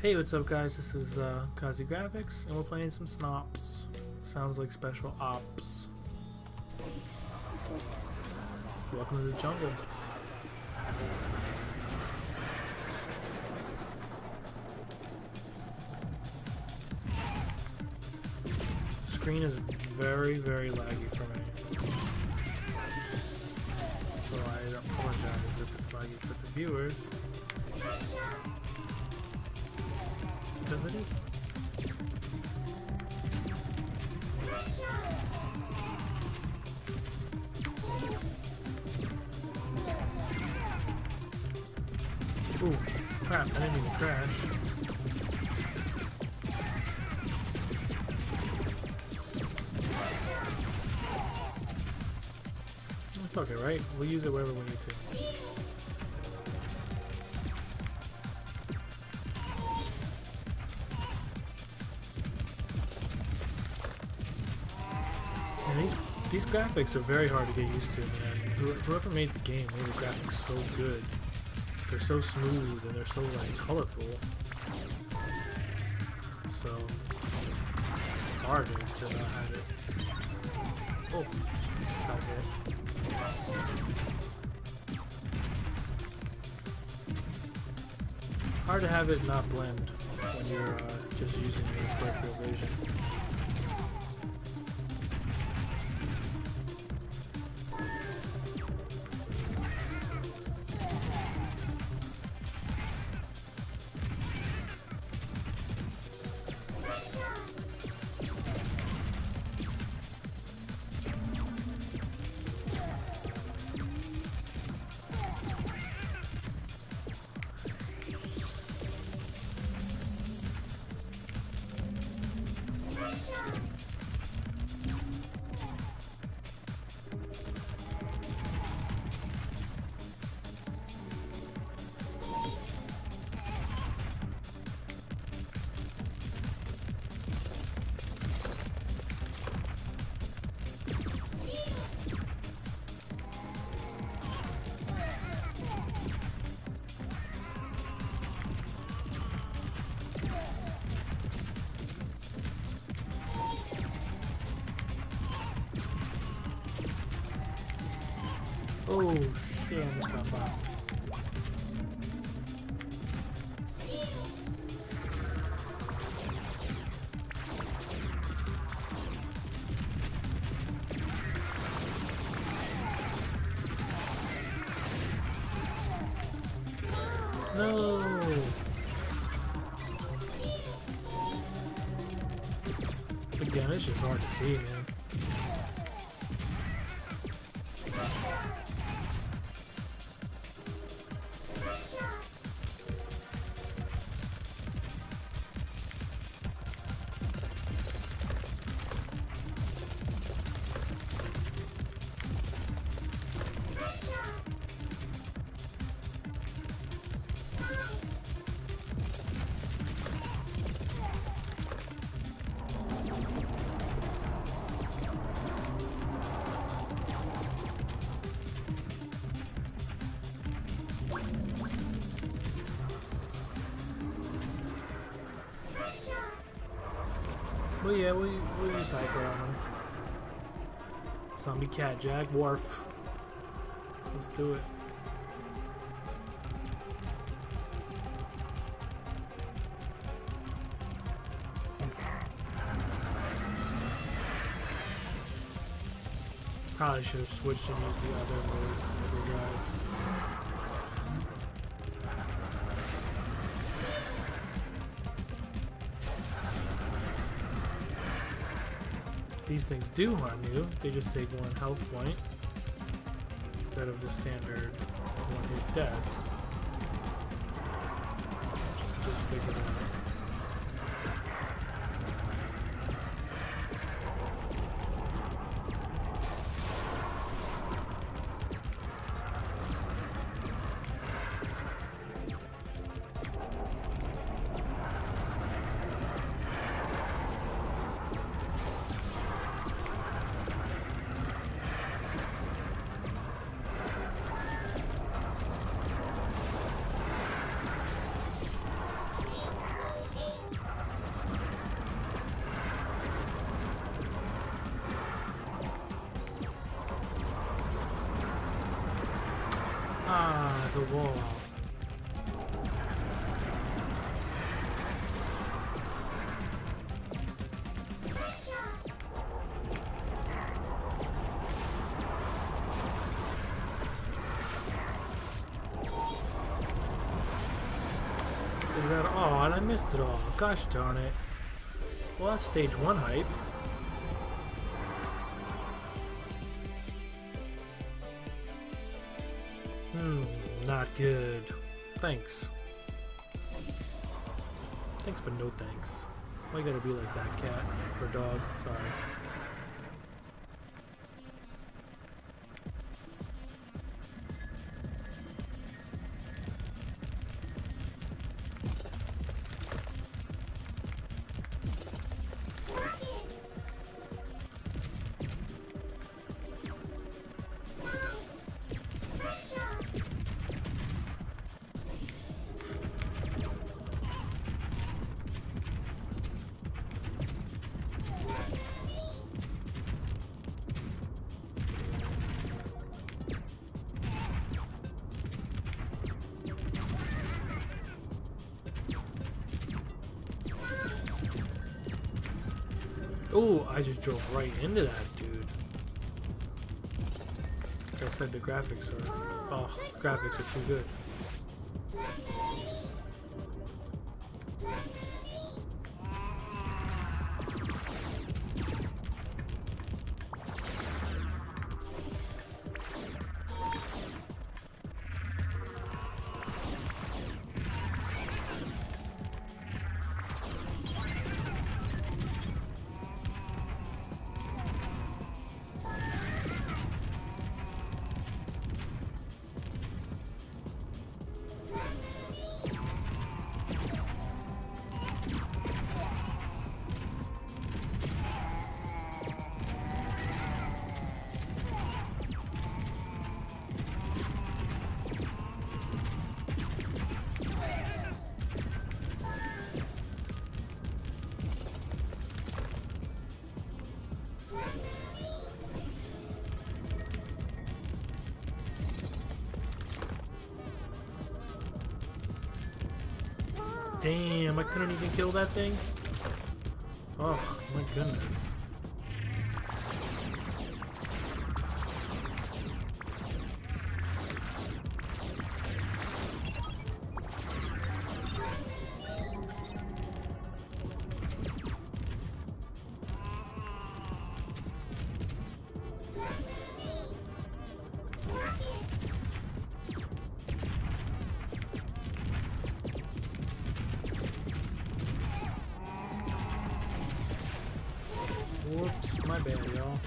Hey, what's up guys, this is Kazi Graphics and we're playing some Snops. Sounds like special ops. Welcome to the jungle. Screen is very laggy for me. So I apologize if it's laggy for the viewers. Because it is. Ooh, crap, I didn't even crash. It's okay, right? We'll use it wherever we need to. These graphics are very hard to get used to, man. Whoever made the game made the graphics so good. They're so smooth and they're so like colorful. So it's hard to not have it. Oh, this is not it. Hard to have it not blend when you're just using your peripheral vision. Oh shit, I almost got by. No! Again, it's just hard to see, man. Well, yeah, we'll use hyper on him. Zombie cat jaguar. Let's do it. Probably should have switched and used the other modes in the drive. These things do harm you, they just take one health point instead of the standard one hit death. Just figured it out. the wall out. Is that all? And I missed it all. Gosh darn it. Well, that's stage one hype. Not good. Thanks. Thanks, but no thanks. Why you gotta be like that, cat? Or dog? Sorry. Oh, I just drove right into that dude. Like I said, the graphics are... Oh, the graphics are too good. Damn, I couldn't even kill that thing. Oh, my goodness. Whoops, my bad, y'all.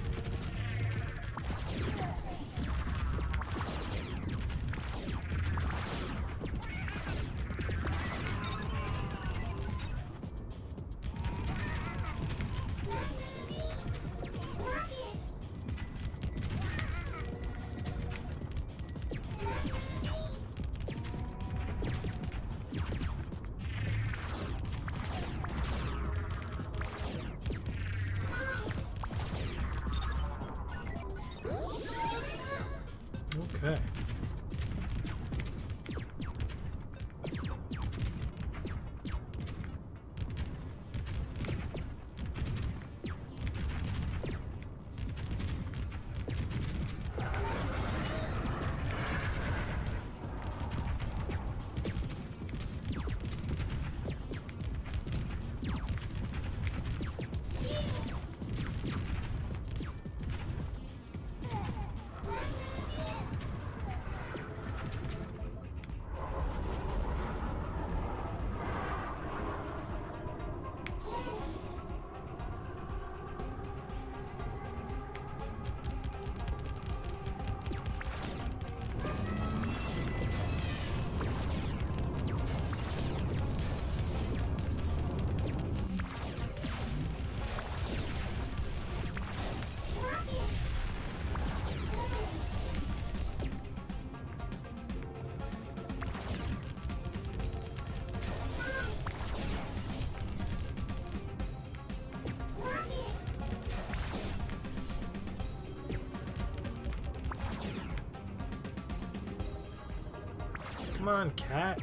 Come on, cat.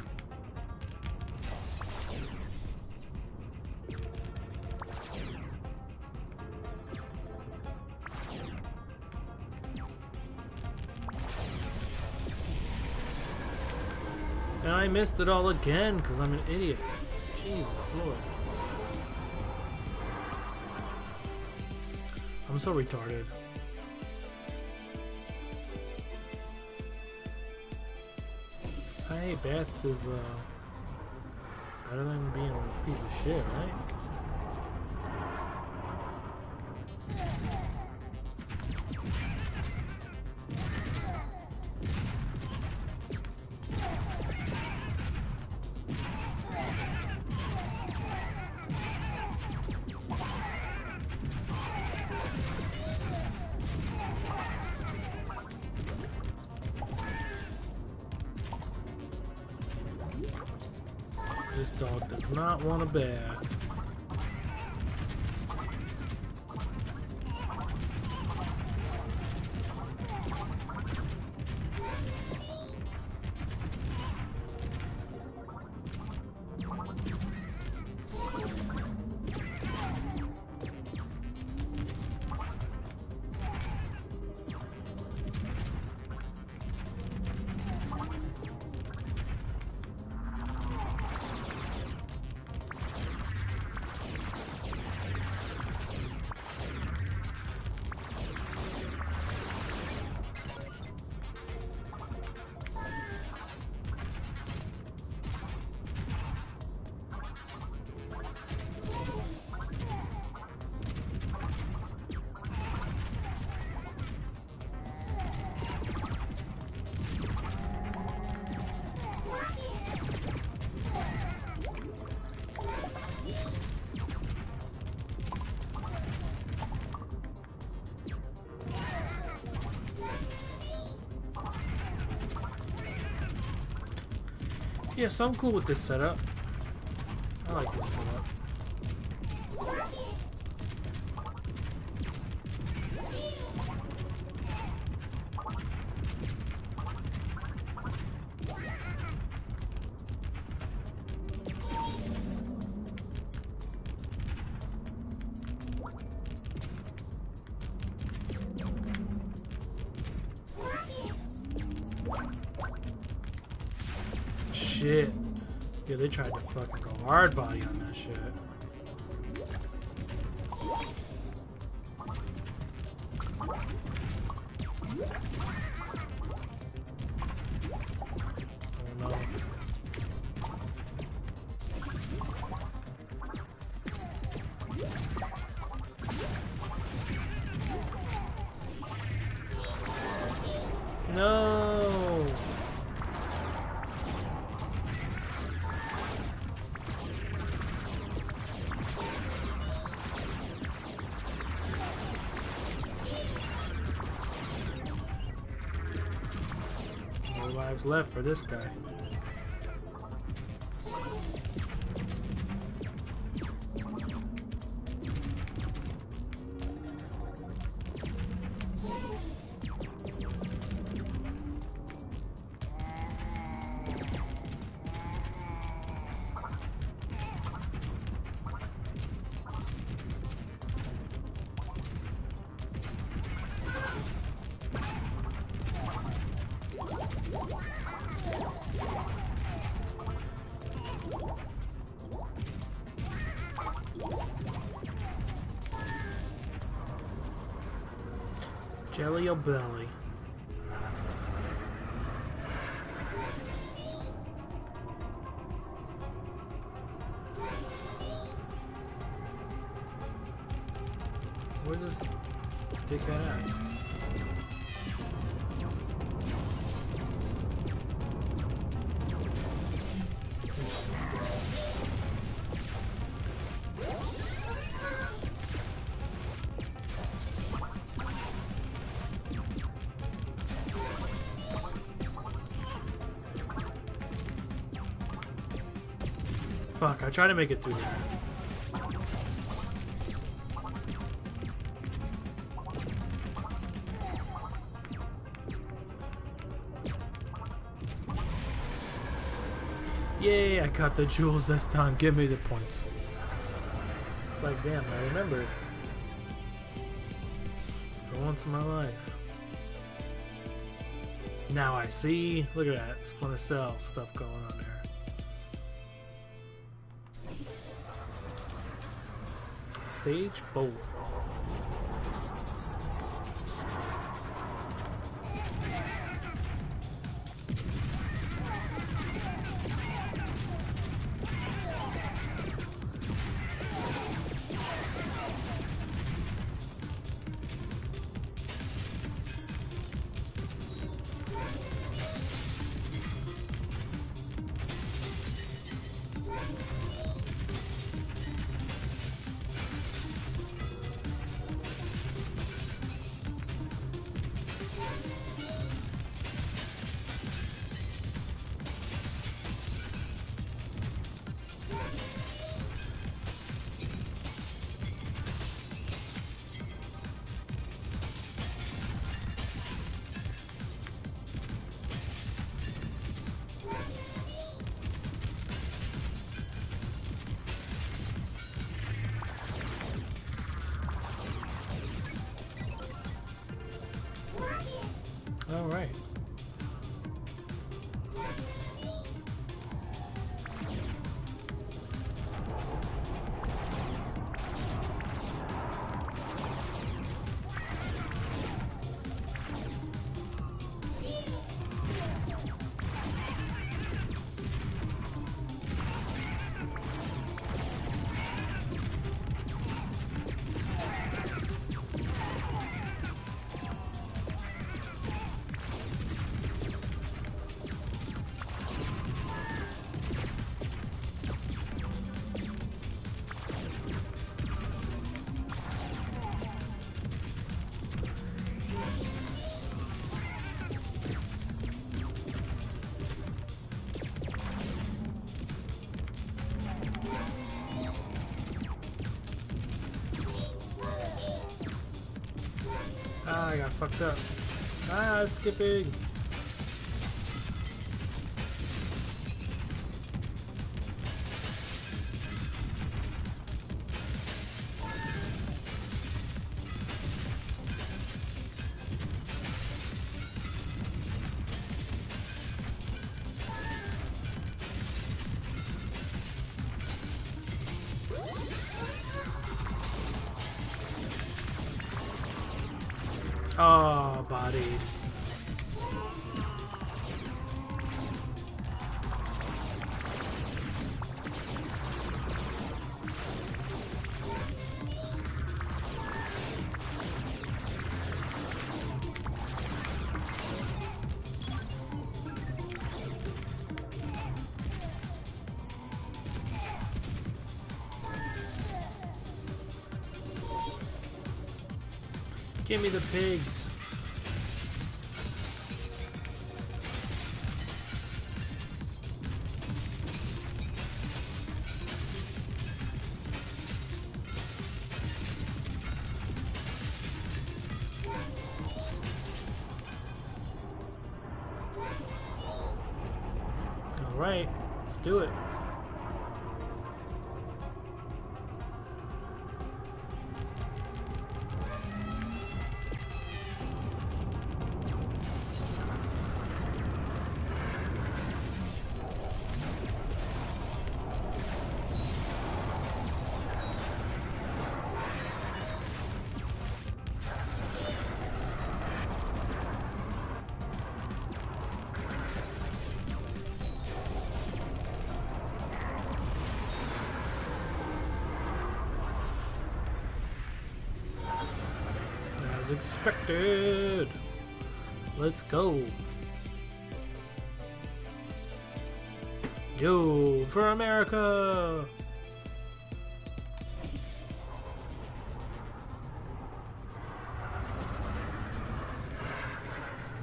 And I missed it all again because I'm an idiot. Jesus Lord. I'm so retarded. I hate Bats is better than being a piece of shit, right? This dog does not want a bath. Yes, I'm cool with this setup. I like this setup. Shit. Yeah, they tried to fucking go hard body on that shit. Oh, no. No. Lives left for this guy. Jelly belly. Where's this dickhead at? Fuck, I try to make it through there. Yay, I got the jewels this time. Give me the points. It's like, damn, I remember it. For once in my life. Now I see. Look at that. Splinter Cell stuff going on there. Stage 4. Alright. I got fucked up. Skipping. Oh, body. Give me the pigs. All right, let's do it. Expected. Let's go. Yo, for America.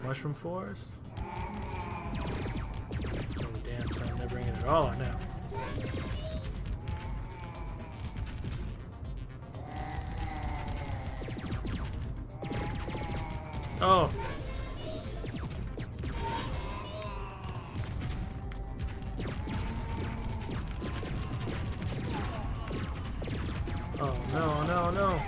Mushroom forest. Oh damn, son, they're bringing it all out now. Oh. Oh, no, no, no.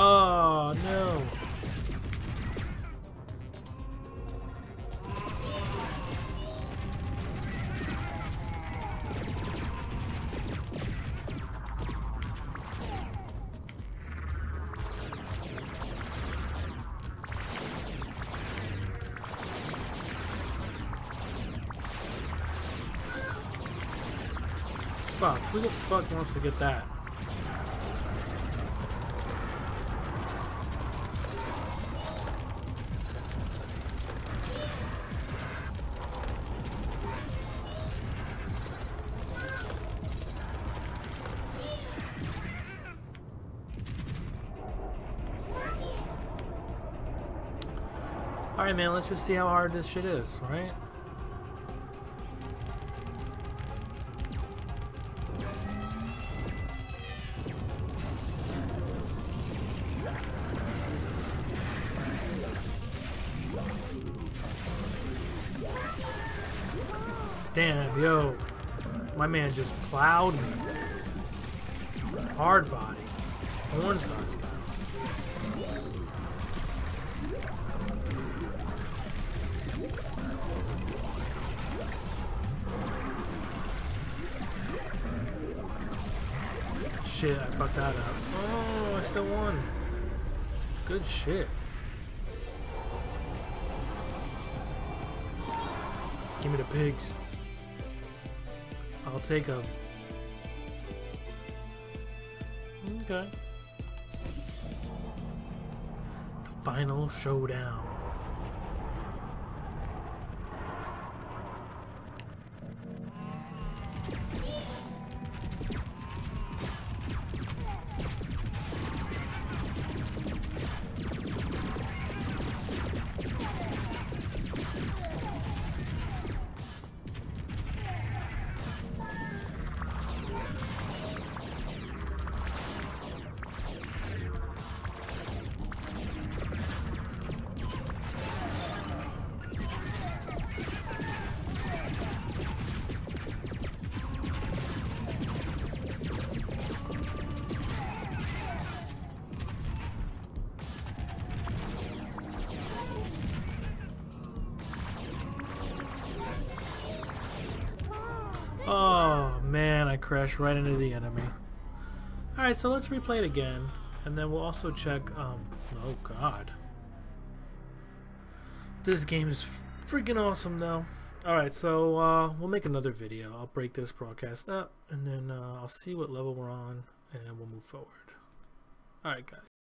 Oh, no. Fuck, who the fuck wants to get that? Alright, man, let's just see how hard this shit is, right? Damn, yo. My man just plowed me. Hard body. Horn stars. Shit, I fucked that up. Oh, I still won. Good shit. Give me the pigs. I'll take them. Okay. The final showdown. Oh man, I crashed right into the enemy. Alright, so let's replay it again, and then we'll also check, oh god. This game is freaking awesome though. Alright, so we'll make another video. I'll break this broadcast up, and then I'll see what level we're on, and we'll move forward. Alright guys.